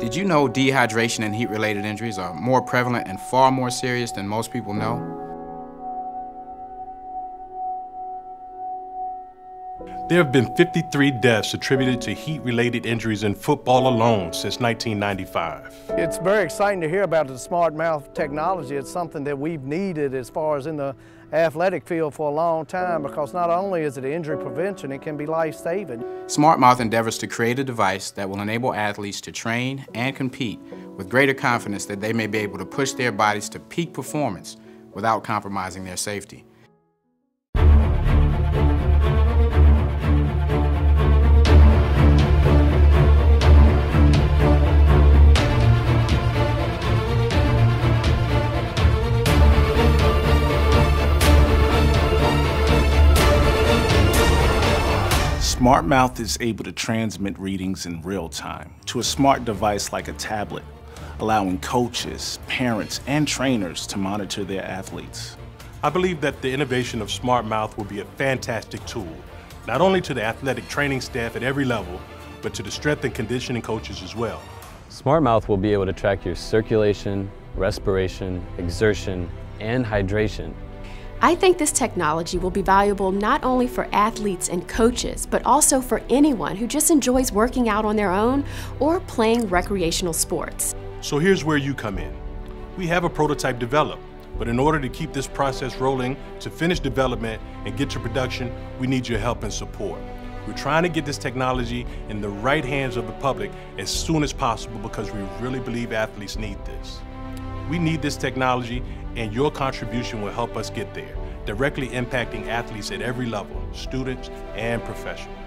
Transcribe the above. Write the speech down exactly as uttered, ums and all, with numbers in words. Did you know dehydration and heat-related injuries are more prevalent and far more serious than most people know? There have been fifty-three deaths attributed to heat-related injuries in football alone since nineteen ninety-five. It's very exciting to hear about the Smart Mouth technology. It's something that we've needed as far as in the athletic field for a long time, because not only is it injury prevention, it can be life-saving. Smart Mouth endeavors to create a device that will enable athletes to train and compete with greater confidence that they may be able to push their bodies to peak performance without compromising their safety. Smart Mouth is able to transmit readings in real time to a smart device like a tablet, allowing coaches, parents, and trainers to monitor their athletes. I believe that the innovation of Smart Mouth will be a fantastic tool, not only to the athletic training staff at every level, but to the strength and conditioning coaches as well. Smart Mouth will be able to track your circulation, respiration, exertion, and hydration. I think this technology will be valuable not only for athletes and coaches, but also for anyone who just enjoys working out on their own or playing recreational sports. So here's where you come in. We have a prototype developed, but in order to keep this process rolling, to finish development and get to production, we need your help and support. We're trying to get this technology in the right hands of the public as soon as possible, because we really believe athletes need this. We need this technology, and your contribution will help us get there, directly impacting athletes at every level, students and professionals.